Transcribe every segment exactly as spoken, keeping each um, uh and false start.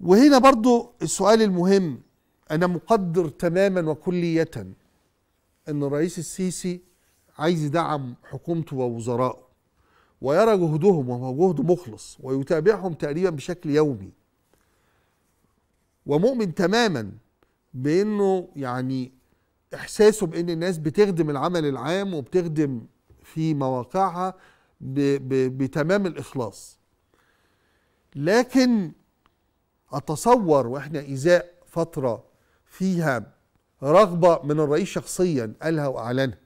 وهنا برضو السؤال المهم، أنا مقدر تماما وكلية أن الرئيس السيسي عايز يدعم حكومته ووزرائه ويرى جهدهم، وهو جهد مخلص، ويتابعهم تقريبا بشكل يومي، ومؤمن تماما بأنه يعني إحساسه بأن الناس بتخدم العمل العام وبتخدم في مواقعها بتمام الإخلاص. لكن أتصور وإحنا إزاء فترة فيها رغبة من الرئيس شخصيا قالها وأعلنها،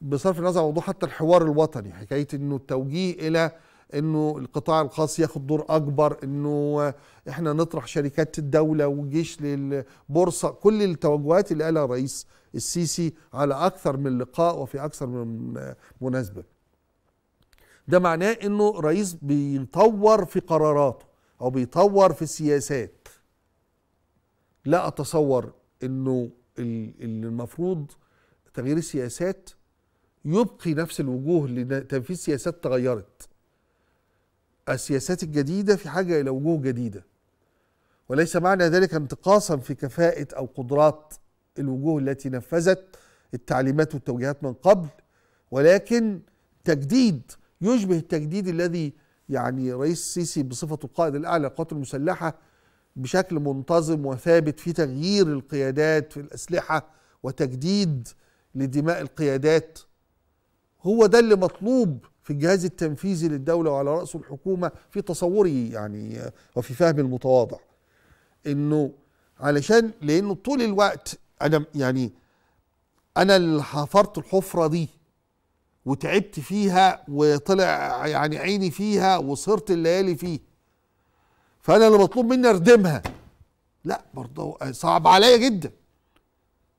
بصرف النظر عن موضوع حتى الحوار الوطني، حكاية إنه التوجيه إلى إنه القطاع الخاص ياخد دور أكبر، إنه إحنا نطرح شركات الدولة والجيش للبورصة، كل التوجهات اللي قالها الرئيس السيسي على أكثر من لقاء وفي أكثر من مناسبة. ده معناه إنه الرئيس بيطور في قراراته أو بيطور في السياسات. لا أتصور إنه المفروض تغيير السياسات يبقي نفس الوجوه لتنفيذ سياسات تغيرت. السياسات الجديدة في حاجة إلى وجوه جديدة، وليس معنى ذلك انتقاصا في كفاءة أو قدرات الوجوه التي نفذت التعليمات والتوجيهات من قبل، ولكن تجديد يشبه التجديد الذي يعني رئيس السيسي بصفته القائد الأعلى للقوات المسلحة بشكل منتظم وثابت في تغيير القيادات في الأسلحة وتجديد لدماء القيادات. هو ده اللي مطلوب في الجهاز التنفيذي للدولة وعلى رأسه الحكومة في تصوري يعني وفي فهمي المتواضع، إنه علشان لأنه طول الوقت أنا يعني أنا اللي حفرت الحفرة دي وتعبت فيها وطلع يعني عيني فيها وصرت الليالي فيه، فأنا اللي مطلوب مني أردمها. لا برضه صعب عليا جدا،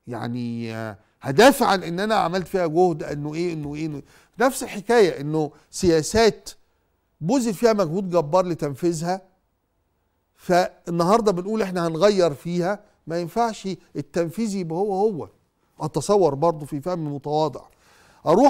يعني هدافع عن ان انا عملت فيها جهد انه ايه انه ايه, إنه إيه. نفس الحكايه انه سياسات بذل فيها مجهود جبار لتنفيذها، فالنهارده بنقول احنا هنغير فيها، ما ينفعش التنفيذ يبقى هو هو. اتصور برضه في فهم متواضع اروح